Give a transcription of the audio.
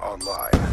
online.